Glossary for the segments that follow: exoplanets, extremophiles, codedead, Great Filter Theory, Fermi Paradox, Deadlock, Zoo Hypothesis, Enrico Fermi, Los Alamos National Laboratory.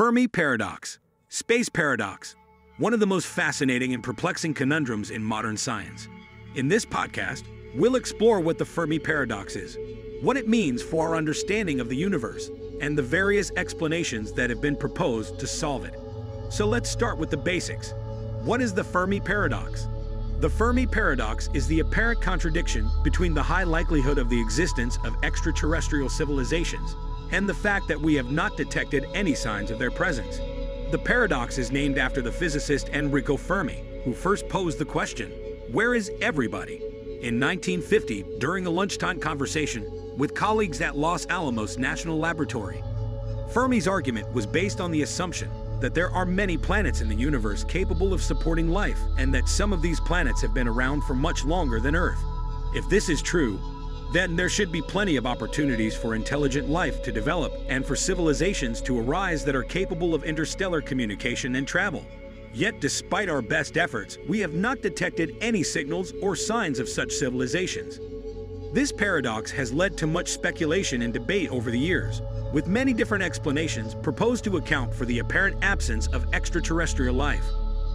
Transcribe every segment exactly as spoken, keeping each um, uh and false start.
Fermi Paradox, Space Paradox, one of the most fascinating and perplexing conundrums in modern science. In this podcast, we'll explore what the Fermi Paradox is, what it means for our understanding of the universe, and the various explanations that have been proposed to solve it. So let's start with the basics. What is the Fermi Paradox? The Fermi Paradox is the apparent contradiction between the high likelihood of the existence of extraterrestrial civilizations and the fact that we have not detected any signs of their presence. The paradox is named after the physicist Enrico Fermi, who first posed the question, "Where is everybody?" in nineteen fifty during a lunchtime conversation with colleagues at Los Alamos National Laboratory. Fermi's argument was based on the assumption that there are many planets in the universe capable of supporting life, and that some of these planets have been around for much longer than Earth. If this is true, then there should be plenty of opportunities for intelligent life to develop and for civilizations to arise that are capable of interstellar communication and travel. Yet, despite our best efforts, we have not detected any signals or signs of such civilizations. This paradox has led to much speculation and debate over the years, with many different explanations proposed to account for the apparent absence of extraterrestrial life.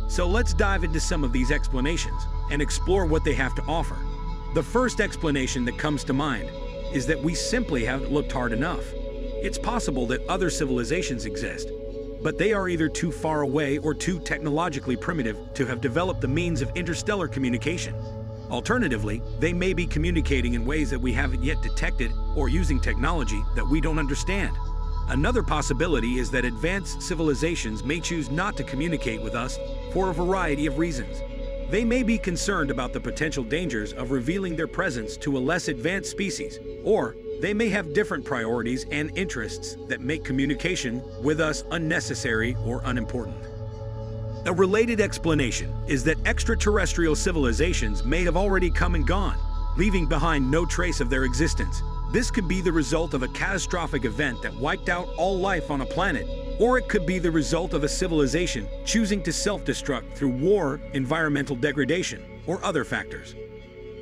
So let's dive into some of these explanations and explore what they have to offer. The first explanation that comes to mind is that we simply haven't looked hard enough. It's possible that other civilizations exist, but they are either too far away or too technologically primitive to have developed the means of interstellar communication. Alternatively, they may be communicating in ways that we haven't yet detected or using technology that we don't understand. Another possibility is that advanced civilizations may choose not to communicate with us for a variety of reasons. They may be concerned about the potential dangers of revealing their presence to a less advanced species, or they may have different priorities and interests that make communication with us unnecessary or unimportant. A related explanation is that extraterrestrial civilizations may have already come and gone, leaving behind no trace of their existence. This could be the result of a catastrophic event that wiped out all life on a planet, or it could be the result of a civilization choosing to self-destruct through war, environmental degradation, or other factors.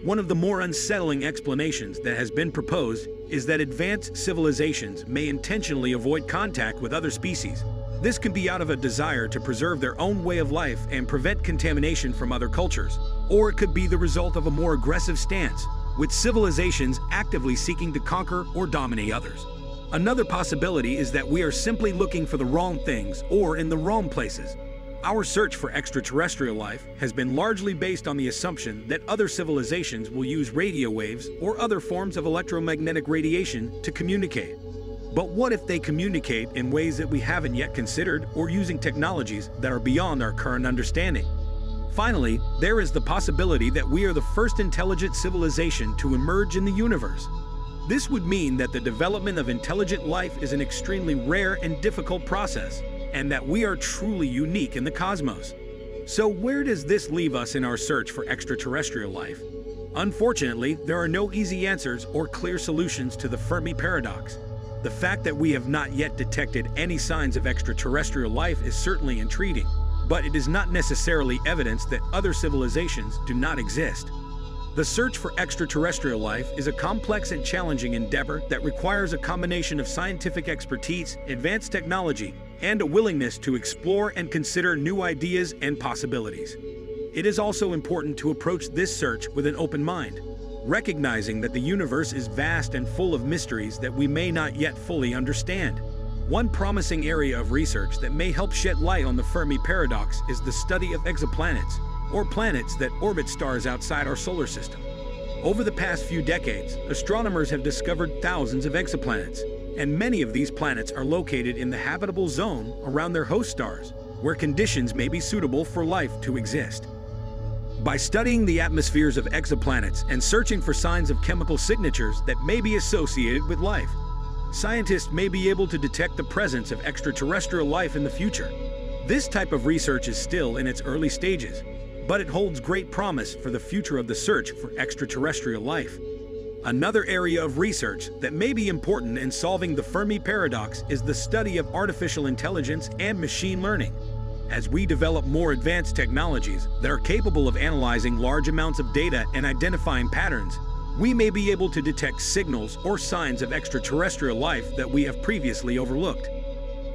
One of the more unsettling explanations that has been proposed is that advanced civilizations may intentionally avoid contact with other species. This can be out of a desire to preserve their own way of life and prevent contamination from other cultures, or it could be the result of a more aggressive stance, with civilizations actively seeking to conquer or dominate others. Another possibility is that we are simply looking for the wrong things or in the wrong places. Our search for extraterrestrial life has been largely based on the assumption that other civilizations will use radio waves or other forms of electromagnetic radiation to communicate. But what if they communicate in ways that we haven't yet considered or using technologies that are beyond our current understanding? Finally, there is the possibility that we are the first intelligent civilization to emerge in the universe. This would mean that the development of intelligent life is an extremely rare and difficult process, and that we are truly unique in the cosmos. So where does this leave us in our search for extraterrestrial life? Unfortunately, there are no easy answers or clear solutions to the Fermi Paradox. The fact that we have not yet detected any signs of extraterrestrial life is certainly intriguing, but it is not necessarily evidence that other civilizations do not exist. The search for extraterrestrial life is a complex and challenging endeavor that requires a combination of scientific expertise, advanced technology, and a willingness to explore and consider new ideas and possibilities. It is also important to approach this search with an open mind, recognizing that the universe is vast and full of mysteries that we may not yet fully understand. One promising area of research that may help shed light on the Fermi Paradox is the study of exoplanets, or planets that orbit stars outside our solar system. Over the past few decades, astronomers have discovered thousands of exoplanets, and many of these planets are located in the habitable zone around their host stars, where conditions may be suitable for life to exist. By studying the atmospheres of exoplanets and searching for signs of chemical signatures that may be associated with life, scientists may be able to detect the presence of extraterrestrial life in the future. This type of research is still in its early stages, but it holds great promise for the future of the search for extraterrestrial life. Another area of research that may be important in solving the Fermi Paradox is the study of artificial intelligence and machine learning. As we develop more advanced technologies that are capable of analyzing large amounts of data and identifying patterns, we may be able to detect signals or signs of extraterrestrial life that we have previously overlooked.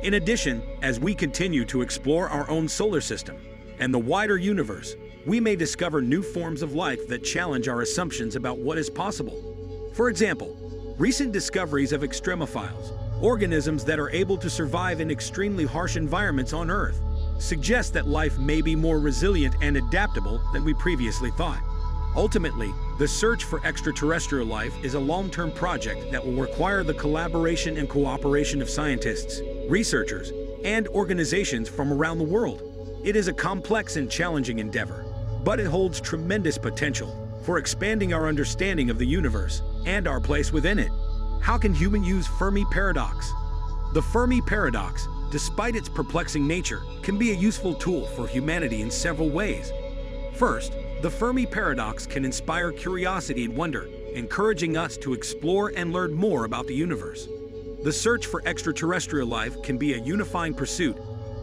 In addition, as we continue to explore our own solar system and the wider universe, we may discover new forms of life that challenge our assumptions about what is possible. For example, recent discoveries of extremophiles, organisms that are able to survive in extremely harsh environments on Earth, suggest that life may be more resilient and adaptable than we previously thought. Ultimately, the search for extraterrestrial life is a long-term project that will require the collaboration and cooperation of scientists, researchers, and organizations from around the world. It is a complex and challenging endeavor, but it holds tremendous potential for expanding our understanding of the universe and our place within it. How can humans use Fermi Paradox? The Fermi Paradox, despite its perplexing nature, can be a useful tool for humanity in several ways. First, the Fermi Paradox can inspire curiosity and wonder, encouraging us to explore and learn more about the universe. The search for extraterrestrial life can be a unifying pursuit,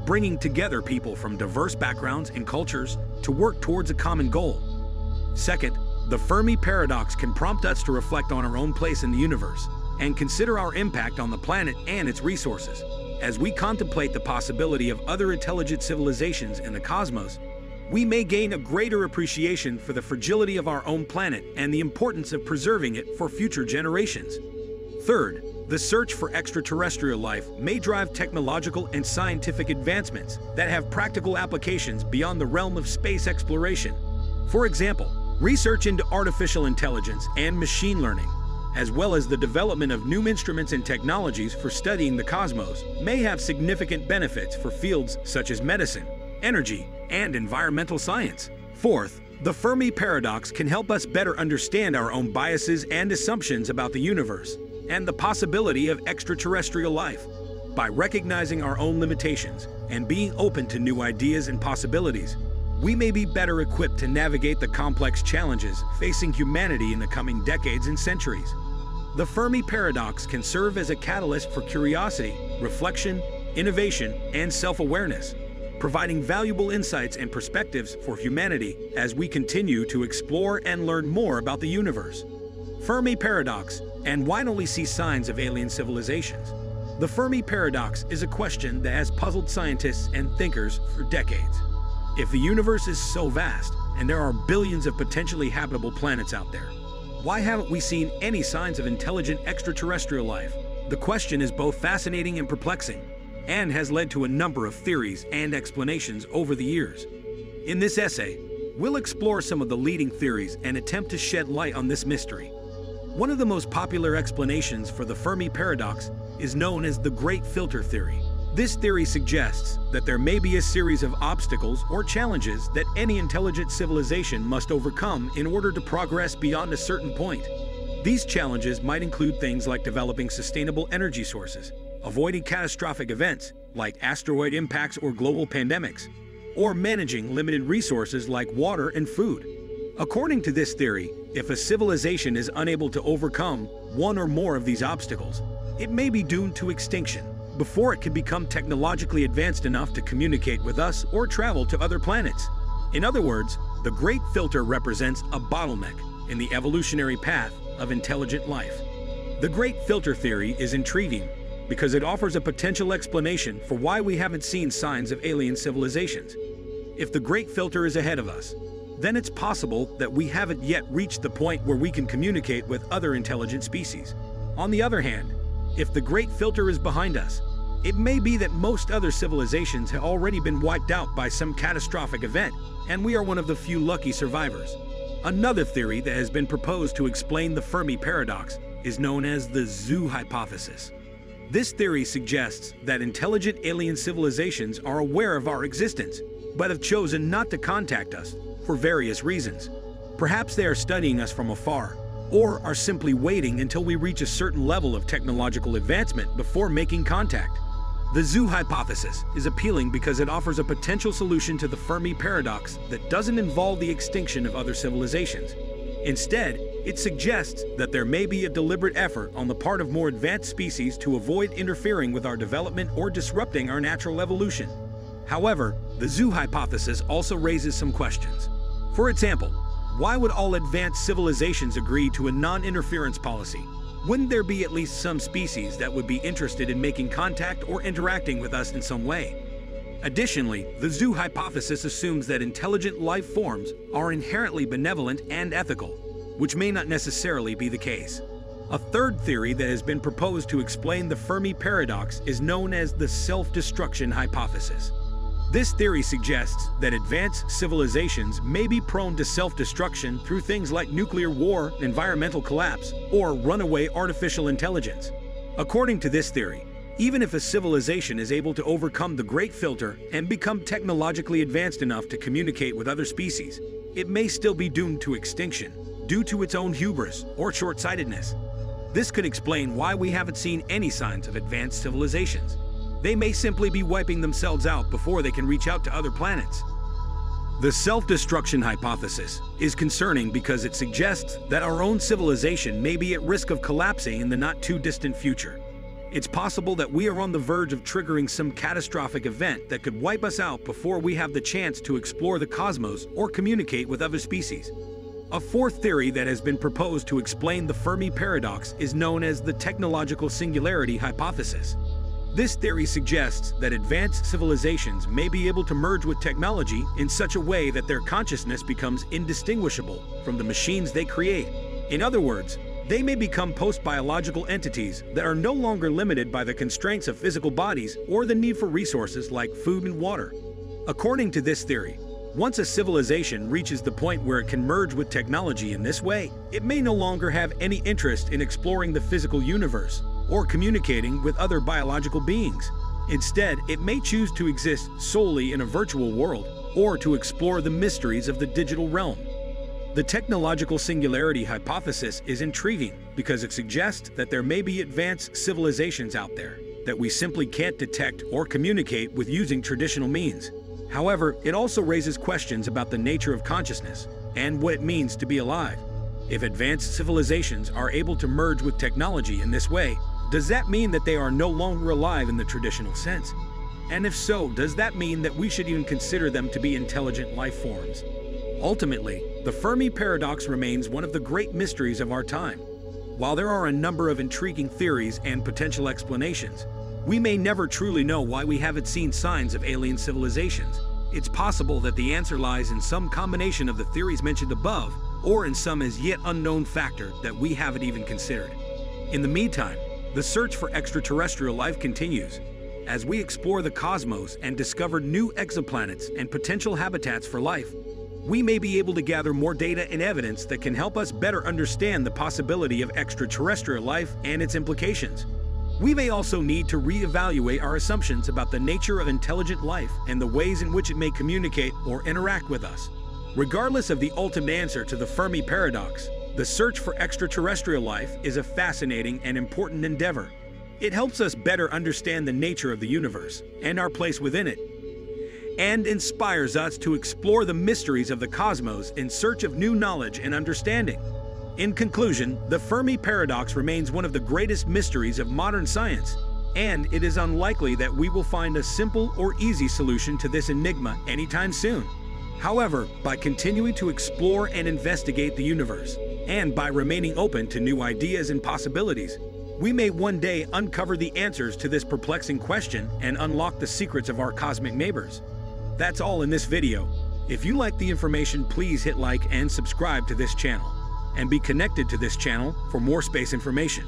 bringing together people from diverse backgrounds and cultures to work towards a common goal. Second, the Fermi Paradox can prompt us to reflect on our own place in the universe and consider our impact on the planet and its resources. As we contemplate the possibility of other intelligent civilizations in the cosmos, we may gain a greater appreciation for the fragility of our own planet and the importance of preserving it for future generations. Third, the search for extraterrestrial life may drive technological and scientific advancements that have practical applications beyond the realm of space exploration. For example, research into artificial intelligence and machine learning, as well as the development of new instruments and technologies for studying the cosmos, may have significant benefits for fields such as medicine, energy, and environmental science. Fourth, the Fermi Paradox can help us better understand our own biases and assumptions about the universe and the possibility of extraterrestrial life. By recognizing our own limitations and being open to new ideas and possibilities, we may be better equipped to navigate the complex challenges facing humanity in the coming decades and centuries. The Fermi Paradox can serve as a catalyst for curiosity, reflection, innovation, and self-awareness, providing valuable insights and perspectives for humanity as we continue to explore and learn more about the universe. Fermi Paradox, and why don't we see signs of alien civilizations? The Fermi Paradox is a question that has puzzled scientists and thinkers for decades. If the universe is so vast, and there are billions of potentially habitable planets out there, why haven't we seen any signs of intelligent extraterrestrial life? The question is both fascinating and perplexing, and has led to a number of theories and explanations over the years. In this essay, we'll explore some of the leading theories and attempt to shed light on this mystery. One of the most popular explanations for the Fermi Paradox is known as the Great Filter Theory. This theory suggests that there may be a series of obstacles or challenges that any intelligent civilization must overcome in order to progress beyond a certain point. These challenges might include things like developing sustainable energy sources, avoiding catastrophic events like asteroid impacts or global pandemics, or managing limited resources like water and food. According to this theory, if a civilization is unable to overcome one or more of these obstacles, it may be doomed to extinction before it can become technologically advanced enough to communicate with us or travel to other planets. In other words, the Great Filter represents a bottleneck in the evolutionary path of intelligent life. The Great Filter theory is intriguing because it offers a potential explanation for why we haven't seen signs of alien civilizations. If the Great Filter is ahead of us, then it's possible that we haven't yet reached the point where we can communicate with other intelligent species. On the other hand, if the Great Filter is behind us, it may be that most other civilizations have already been wiped out by some catastrophic event, and we are one of the few lucky survivors. Another theory that has been proposed to explain the Fermi Paradox is known as the Zoo Hypothesis. This theory suggests that intelligent alien civilizations are aware of our existence, but have chosen not to contact us for various reasons. Perhaps they are studying us from afar, or are simply waiting until we reach a certain level of technological advancement before making contact. The Zoo Hypothesis is appealing because it offers a potential solution to the Fermi Paradox that doesn't involve the extinction of other civilizations. Instead, it suggests that there may be a deliberate effort on the part of more advanced species to avoid interfering with our development or disrupting our natural evolution. However, the Zoo Hypothesis also raises some questions. For example, why would all advanced civilizations agree to a non-interference policy, wouldn't there be at least some species that would be interested in making contact or interacting with us in some way? Additionally, the zoo hypothesis assumes that intelligent life forms are inherently benevolent and ethical, which may not necessarily be the case. A third theory that has been proposed to explain the Fermi paradox is known as the self-destruction hypothesis. This theory suggests that advanced civilizations may be prone to self-destruction through things like nuclear war, environmental collapse, or runaway artificial intelligence. According to this theory, even if a civilization is able to overcome the Great Filter and become technologically advanced enough to communicate with other species, it may still be doomed to extinction due to its own hubris or short-sightedness. This could explain why we haven't seen any signs of advanced civilizations. They may simply be wiping themselves out before they can reach out to other planets. The self-destruction hypothesis is concerning because it suggests that our own civilization may be at risk of collapsing in the not-too-distant future. It's possible that we are on the verge of triggering some catastrophic event that could wipe us out before we have the chance to explore the cosmos or communicate with other species. A fourth theory that has been proposed to explain the Fermi paradox is known as the technological singularity hypothesis. This theory suggests that advanced civilizations may be able to merge with technology in such a way that their consciousness becomes indistinguishable from the machines they create. In other words, they may become post-biological entities that are no longer limited by the constraints of physical bodies or the need for resources like food and water. According to this theory, once a civilization reaches the point where it can merge with technology in this way, it may no longer have any interest in exploring the physical universe or communicating with other biological beings. Instead, it may choose to exist solely in a virtual world or to explore the mysteries of the digital realm. The technological singularity hypothesis is intriguing because it suggests that there may be advanced civilizations out there that we simply can't detect or communicate with using traditional means. However, it also raises questions about the nature of consciousness and what it means to be alive. If advanced civilizations are able to merge with technology in this way, does that mean that they are no longer alive in the traditional sense? And if so, does that mean that we should even consider them to be intelligent life forms? Ultimately, the Fermi paradox remains one of the great mysteries of our time. While there are a number of intriguing theories and potential explanations, we may never truly know why we haven't seen signs of alien civilizations. It's possible that the answer lies in some combination of the theories mentioned above, or in some as yet unknown factor that we haven't even considered. In the meantime, the search for extraterrestrial life continues, as we explore the cosmos and discover new exoplanets and potential habitats for life. We may be able to gather more data and evidence that can help us better understand the possibility of extraterrestrial life and its implications. We may also need to reevaluate our assumptions about the nature of intelligent life and the ways in which it may communicate or interact with us. Regardless of the ultimate answer to the Fermi paradox, the search for extraterrestrial life is a fascinating and important endeavor. It helps us better understand the nature of the universe and our place within it, and inspires us to explore the mysteries of the cosmos in search of new knowledge and understanding. In conclusion, the Fermi paradox remains one of the greatest mysteries of modern science, and it is unlikely that we will find a simple or easy solution to this enigma anytime soon. However, by continuing to explore and investigate the universe, and by remaining open to new ideas and possibilities, we may one day uncover the answers to this perplexing question and unlock the secrets of our cosmic neighbors. That's all in this video. If you like the information, please hit like and subscribe to this channel, and be connected to this channel for more space information.